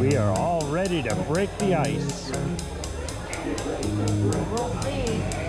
We are all ready to break the ice. We'll see.